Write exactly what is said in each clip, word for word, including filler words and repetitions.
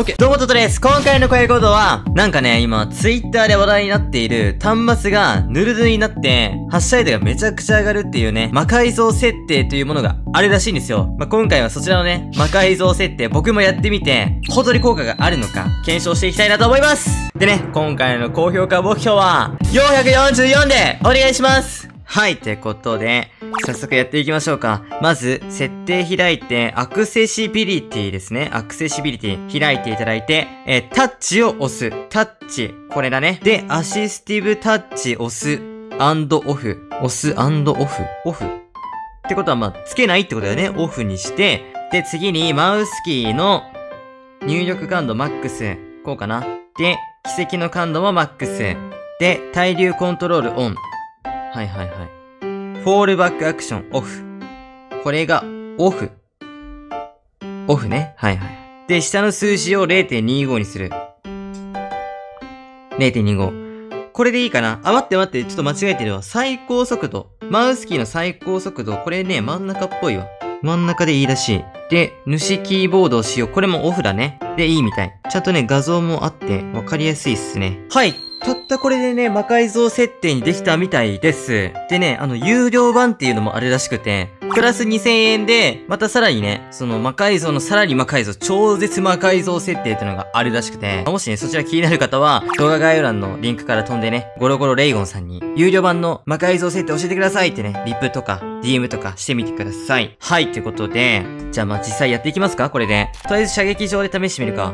OK。どうもトトです。今回の声コードは、なんかね、今、ツイッターで話題になっている、端末がヌルヌルになって、発射率がめちゃくちゃ上がるっていうね、魔改造設定というものがあるらしいんですよ。まあ、今回はそちらのね、魔改造設定、僕もやってみて、本当に効果があるのか、検証していきたいなと思います。でね、今回の高評価目標は、よんひゃくよんじゅうよんでお願いします。はい、ということで、早速やっていきましょうか。まず、設定開いて、アクセシビリティですね。アクセシビリティ開いていただいて、えー、タッチを押す。タッチ。これだね。で、アシスティブタッチ押す。アンドオフ。押す、アンドオフ。オフ。ってことは、まあ、つけないってことだよね。オフにして。で、次に、マウスキーの入力感度マックス。こうかな。で、軌跡の感度もマックス。で、対流コントロールオン。はいはいはい。フォールバックアクションオフ。これがオフ。オフね。はいはい。で、下の数字を れいてんにご にする。れいてんにご。これでいいかな。あ、待って待って。ちょっと間違えてるわ。最高速度。マウスキーの最高速度。これね、真ん中っぽいわ。真ん中でいいらしい。で、主キーボードを使用。これもオフだね。で、いいみたい。ちゃんとね、画像もあって、わかりやすいっすね。はい。たったこれでね、魔改造設定にできたみたいです。でね、あの、有料版っていうのもあるらしくて、プラスにせんえんで、またさらにね、その魔改造のさらに魔改造、超絶魔改造設定っていうのがあるらしくて、もしね、そちら気になる方は、動画概要欄のリンクから飛んでね、ゴロゴロレイゴンさんに、有料版の魔改造設定教えてくださいってね、リップとか、ディーエム とかしてみてください。はい、ということで、じゃあまあ実際やっていきますか、これで。とりあえず射撃場で試してみるか。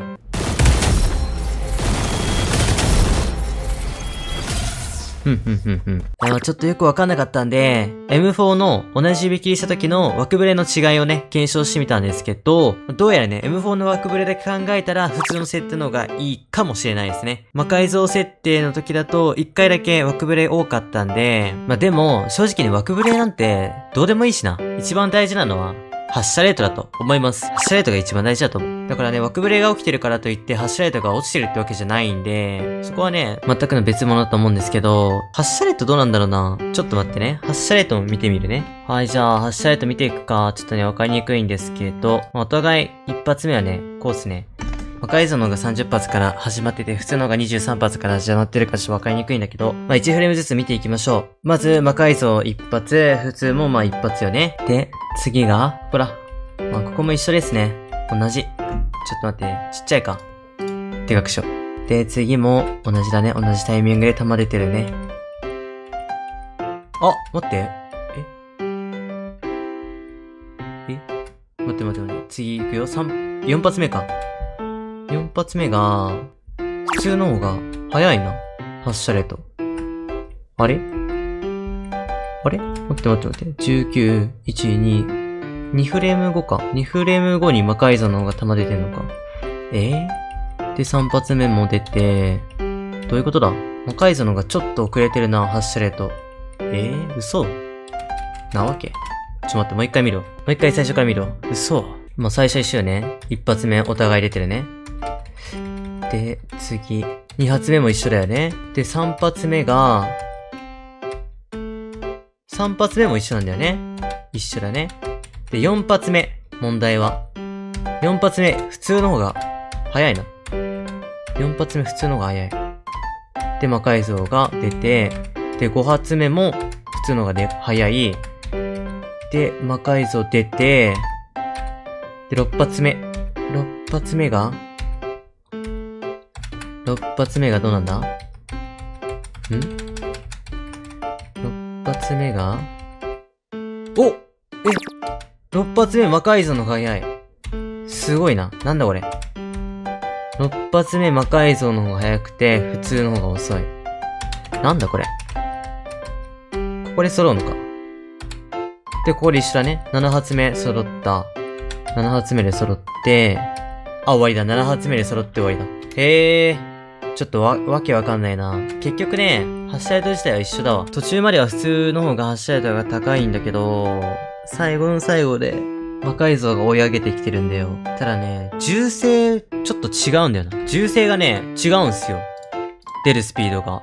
ふんふんふんふん。あの、ちょっとよくわかんなかったんで、エムフォー の同じ指切りした時の枠ブレの違いをね、検証してみたんですけど、どうやらね、エムフォー の枠ブレだけ考えたら、普通の設定の方がいいかもしれないですね。魔改造設定の時だと、いっかいだけ枠ブレ多かったんで、まあ、でも、正直ね、枠ブレなんて、どうでもいいしな。一番大事なのは、発射レートだと思います。発射レートが一番大事だと思う。だからね、枠ブレが起きてるからといって発射レートが落ちてるってわけじゃないんで、そこはね、全くの別物だと思うんですけど、発射レートどうなんだろうな。ちょっと待ってね。発射レートも見てみるね。はい、じゃあ発射レート見ていくか。ちょっとね、わかりにくいんですけど、まあ、お互い一発目はね、こうですね。魔改造の方がさんじゅっぱつから始まってて、普通の方がにじゅうさんぱつから始まってるかちょっとわかりにくいんだけど、まあ、いちフレームずつ見ていきましょう。まず、魔改造いち発、普通もまあいち発よね。で、次が、ほら。まあ、ここも一緒ですね。同じ。ちょっと待って、ちっちゃいか。でかくしよう。で、次も同じだね。同じタイミングで弾出てるね。あ、待って。ええ待って待って待って。次行くよ。さん、よんぱつめか。よんぱつめが、普通の方が早いな。発射レート。あれあれ待って待って待って。じゅうきゅう、いち、に、にフレーム後か。にフレーム後に魔改造の方が弾出てんのか。えー、で、さんぱつめも出て、どういうことだ魔改造の方がちょっと遅れてるな、発射レート。えー、嘘なわけ。ちょっと待って、もう一回見ろ。もう一回最初から見ろ。嘘。まあ、最初一緒よね。一発目お互い出てるね。で、次。二発目も一緒だよね。で、三発目が、三発目も一緒なんだよね。一緒だね。で、四発目。問題は。四発目、普通の方が、早いな。四発目、普通の方が早い。で、魔改造が出て、で、五発目も、普通の方がね、早い。で、魔改造出て、で、六発目。六発目が、六発目がどうなんだ？ん？六発目がお！え！六発目魔改造の方が早い。すごいな。なんだこれ。六発目魔改造の方が早くて、普通の方が遅い。なんだこれ。ここで揃うのか。で、ここで一緒だね。七発目揃った。七発目で揃って、あ、終わりだ。七発目で揃って終わりだ。へえ。ちょっとわ、わけわかんないな。結局ね、発射レート自体は一緒だわ。途中までは普通の方が発射レートが高いんだけど、最後の最後で、魔改造が追い上げてきてるんだよ。ただね、銃声、ちょっと違うんだよな。銃声がね、違うんすよ。出るスピードが。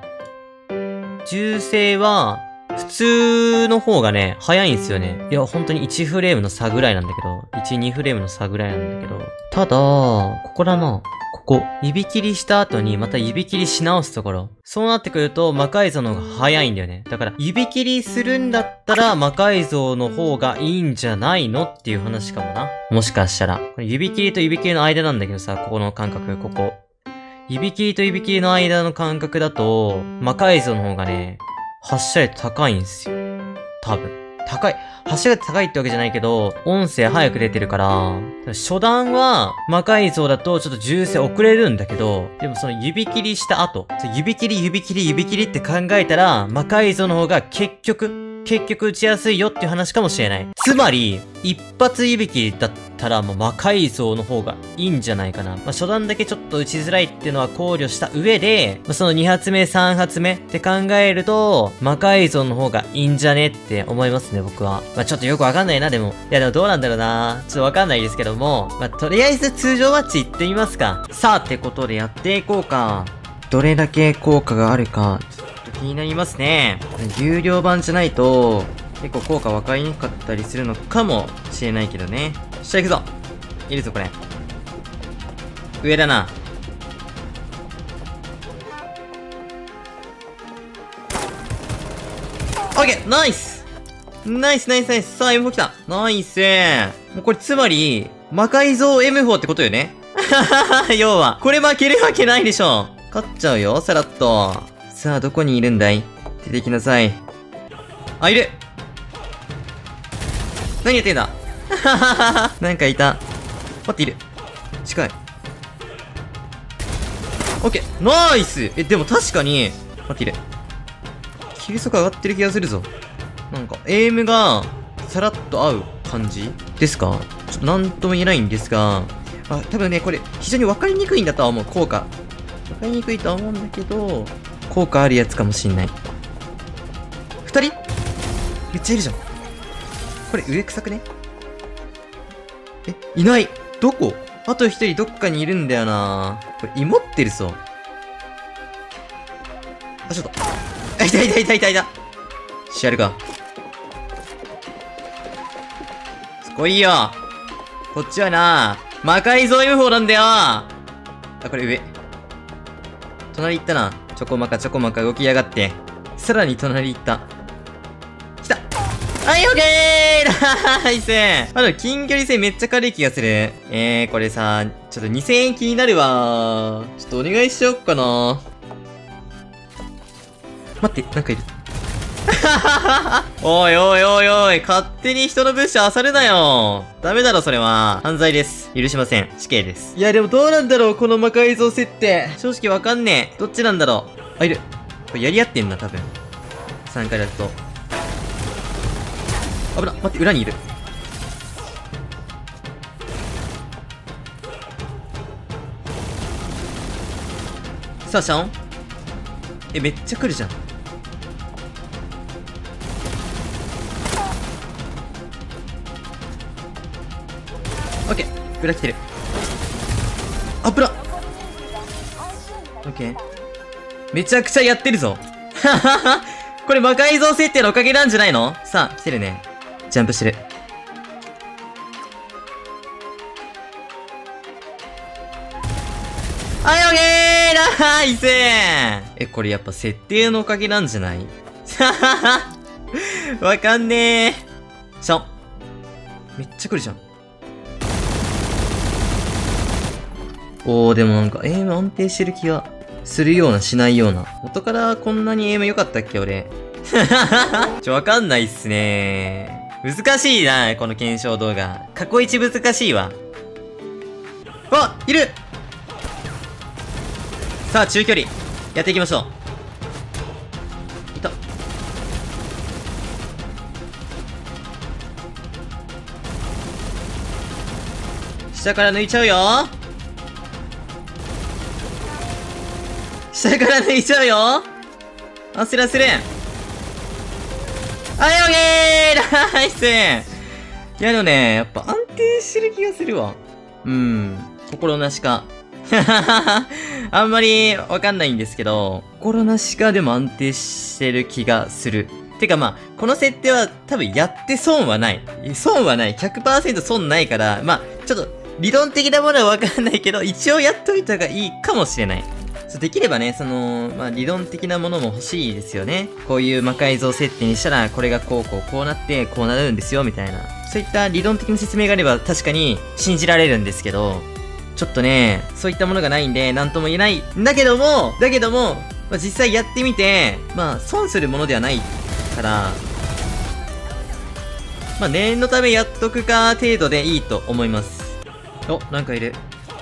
銃声は、普通の方がね、早いんすよね。いや、本当にいちフレームの差ぐらいなんだけど、いち、にフレームの差ぐらいなんだけど。ただ、ここだな。ここ。指切りした後にまた指切りし直すところ。そうなってくると魔改造の方が早いんだよね。だから指切りするんだったら魔改造の方がいいんじゃないのっていう話かもな。もしかしたら。これ指切りと指切りの間なんだけどさ、ここの間隔、ここ。指切りと指切りの間の間隔だと、魔改造の方がね、発射率高いんですよ。多分。高い。発射率高いってわけじゃないけど、音声早く出てるから、初段は魔改造だとちょっと銃声遅れるんだけど、でもその指切りした後、指切り指切り指切りって考えたら、魔改造の方が結局、結局打ちやすいよっていう話かもしれない。つまり、一発指切りだったらもう魔改造の方がいいんじゃないかな。まあ、初段だけちょっと打ちづらいっていうのは考慮した上で、そのに発目さん発目って考えると、魔改造の方がいいんじゃねって思いますね、僕は。まあ、ちょっとよくわかんないな、でも。いや、でもどうなんだろうな。ちょっとわかんないですけども。まあ、とりあえず通常マッチ行ってみますか。さあ、ってことでやっていこうか。どれだけ効果があるか、ちょっと気になりますね。有料版じゃないと、結構効果分かりにくかったりするのかもしれないけどね。よっしゃ、行くぞ。いるぞ、これ。上だな。オッケー、ナイスナイスナイスナイス。さあ、エムフォー 来た。ナイス。もうこれ、つまり、魔改造 エムフォー ってことよね。要は。これ負けるわけないでしょ。勝っちゃうよ、さらっと。さあ、どこにいるんだい？出てきなさい。あ、いる。何やってんだ。なんかいた。待って、いる。近い。オッケー。ナイス。え、でも確かに、待って、いる。急速上がってる気がするぞ。なんか、エイムが、さらっと合う感じですか？ちょっとなんとも言えないんですが、あ、多分ね、これ、非常に分かりにくいんだとは思う、効果。分かりにくいとは思うんだけど、効果あるやつかもしんない。二人？めっちゃいるじゃん。これ、上臭くね？え、いない。どこ？あと一人どっかにいるんだよな。これ、芋ってるぞ。あ、ちょっと。あ、いたいたいたいたいた。してやるか。来いよ。こっちはな、魔改造 エムフォー なんだよ。あ、これ上。隣行ったな。ちょこまかちょこまか動きやがって。さらに隣行った。来た。はい、オッケー。ナイス。あの、近距離戦めっちゃ軽い気がする。えー、これさ、ちょっとにせんえん気になるわ。ちょっとお願いしよっかな。待って、なんかいる。おいおいおいおい、勝手に人の物資漁るなよ。ダメだろ、それは。犯罪です。許しません。死刑です。いや、でもどうなんだろう、この魔改造設定。正直わかんねえ。どっちなんだろう。あ、いる。これやり合ってんな、多分。さんかいだと。危な、待って、裏にいる。さあ、シャオン。え、めっちゃ来るじゃん。裏来てる。あぶら。オッケー。めちゃくちゃやってるぞ。ははは。これ魔改造設定のおかげなんじゃないの？さあ、来てるね。ジャンプしてる。はい、オッケー。ナイス。え、これやっぱ設定のおかげなんじゃない？ははは。わかんねえ。シャオン。めっちゃ来るじゃん。おー、でもなんか、エイム安定してる気がするような、しないような。元からこんなにエイム良かったっけ、俺。ちょ、わかんないっすねー。難しいな、この検証動画。過去一難しいわ。あ、いる！さあ、中距離。やっていきましょう。いた。下から抜いちゃうよ。下から抜いちゃうよ。焦らせる。はい、オッケー。ナイス。いや、でもね、やっぱ安定してる気がするわ。うん。心なしか。あんまりわかんないんですけど、心なしかでも安定してる気がする。てかまあ、この設定は多分やって損はない。損はない。ひゃくパーセント 損ないから、まあ、ちょっと、理論的なものはわかんないけど、一応やっといた方がいいかもしれない。そう、できればね、その、まあ、理論的なものも欲しいですよね。こういう魔改造設定にしたら、これがこうこうこうなって、こうなるんですよ、みたいな。そういった理論的な説明があれば確かに信じられるんですけど、ちょっとね、そういったものがないんで、なんとも言えないんだけども、だけども、まあ、実際やってみて、まあ、損するものではないから、まあ、念のためやっとくか程度でいいと思います。お、なんかいる。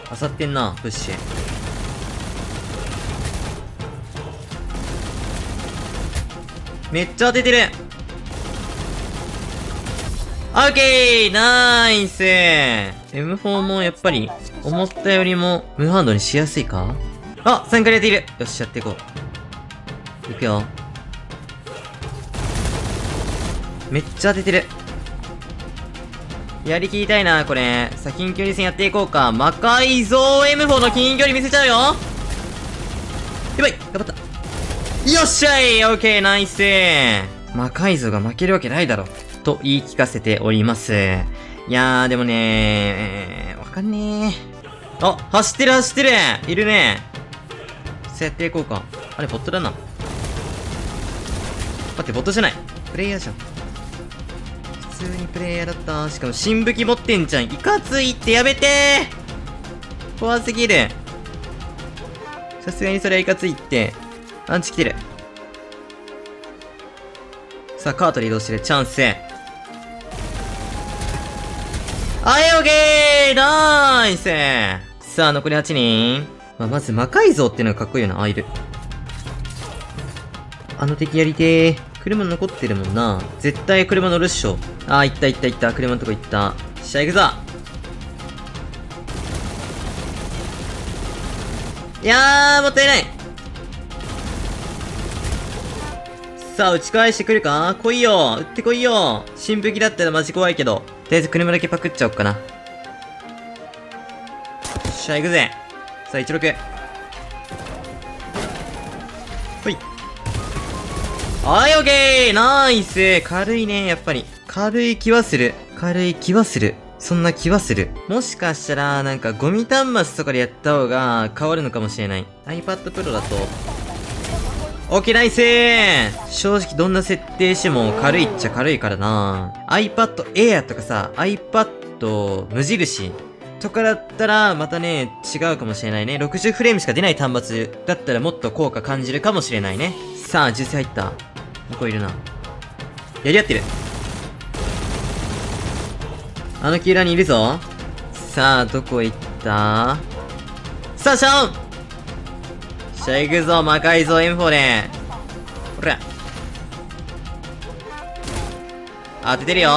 あさってんな、プッシュ。めっちゃ当ててる。オッケー、ナイス エムフォー もやっぱり、思ったよりも無反動にしやすいか。あ、さんかいやっている。よし、やっていこう。いくよ。めっちゃ当ててる。やりきりたいな、これ。さあ、近距離戦やっていこうか。魔改造 エムフォー の近距離見せちゃうよ。やばい、頑張った。よっしゃい、オッケー、ナイス。魔改造が負けるわけないだろ。と言い聞かせております。いやー、でもねー、わかんねー。あ、走ってる走ってるいるね。そうやっていこうか。あれ、ボットだな。待って、ボットじゃない。プレイヤーじゃん。普通にプレイヤーだった。しかも、新武器持ってんじゃん。いかついってやめてー、怖すぎる。さすがにそれはいかついって。アンチ来てる。さあ、カートに移動してる。チャンス。はい、オッケー、ナイス。さあ、残りはちにん。まあ、まず、魔改造っていうのがかっこいいよな。あ、いる。あの敵やりてー。車残ってるもんな。絶対車乗るっしょ。あー、行った行った行った。車のとこ行った。試合行くぞ。いやー、もったいない。さあ、打ち返してくるか？来いよ。打ってこいよ。新武器だったらマジ怖いけど。とりあえず車だけパクっちゃおっかな。さあ、行くぜ。さあ、じゅうろく。ほい。はい、オッケー、ナイス。軽いね、やっぱり。軽い気はする。軽い気はする。そんな気はする。もしかしたら、なんかゴミ端末とかでやった方が変わるのかもしれない。iPad Pro だと。オッケー、ナイス。正直どんな設定しても軽いっちゃ軽いからな。iPad Air とかさ、iPad 無印。とかだったら、またね、違うかもしれないね。ろくじゅうフレームしか出ない端末だったらもっと効果感じるかもしれないね。さあ、銃声入った。向こういるな。やり合ってる。あの木裏にいるぞ。さあ、どこ行った？さあ、シャオン！じゃあ行くぞ、魔改造 エムフォー で。ほら。当ててるよ。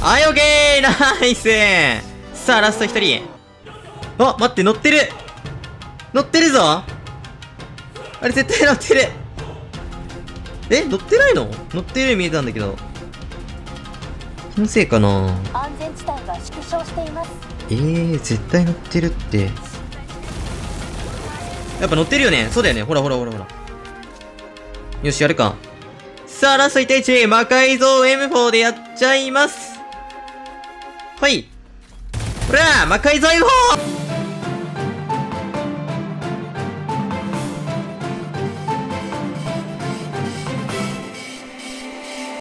はい、オッケー、ナイス。さあ、ラストひとり。あ、待って、乗ってる乗ってるぞ。あれ、絶対乗ってる。え、乗ってないの？乗ってるように見えたんだけど。気のせいかな。安全地帯が縮小しています。えー、絶対乗ってるって。やっぱ乗ってるよね。そうだよね。ほらほらほらほら。よし、やるか。さあ、ラストいちたいいち、魔改造 エムフォー でやっちゃいます。はい。ほら、魔改造 エムフォー!